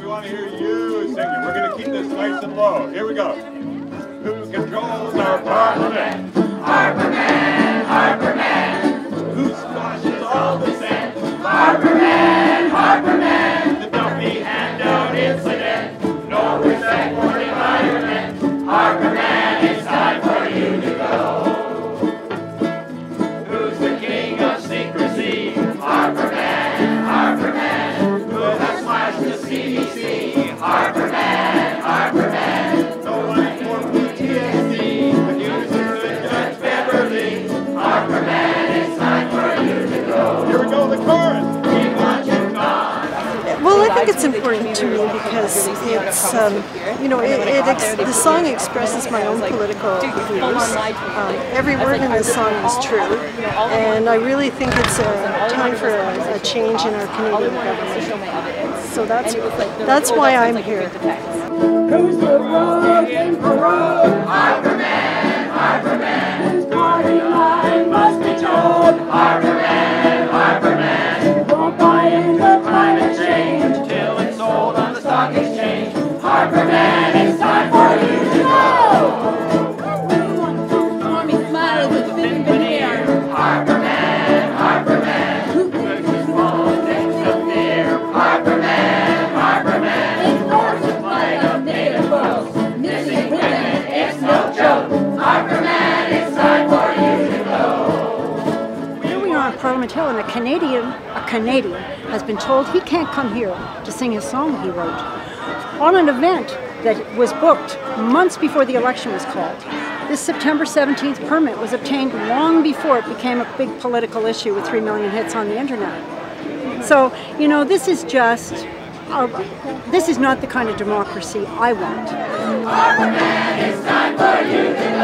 We want to hear you singing. We're going to keep this nice and low. Here we go. Who controls our Parliament? Harperman, Harperman. Who squashes all the sand? Harperman, Harperman. The dumpy handout incident. No respect for environment. Harperman, it's time for you to go. Who's the king of secrecy? Harperman, Harperman. Who has slashed the CDC? Harperman, Harperman. No life for PTSD. Accusers and Judge Beverly. Harperman, it's time for you to go. Here we go, the chorus. We want you gone. Well, I think it's important to me because it's, you know, the song expresses my own political views. Every word in the song is true, and I really think it's a time for a change in our Canadian government. So that's why I'm here. Who's the road in parole? Harperman, Harperman. His party line must be told. Harperman, Harperman. Won't buy into climate change till it's sold on the stock exchange. Harperman, it's time for you to go. Stormy smiles with a thin veneer. Harperman, Harperman. Who makes his own things up there? Harperman. Parliament Hill, and a Canadian has been told he can't come here to sing his song he wrote on an event that was booked months before the election was called. This September 17th permit was obtained long before it became a big political issue with 3 million hits on the internet. So, you know, this is not the kind of democracy I want. Parliament, it's time for you to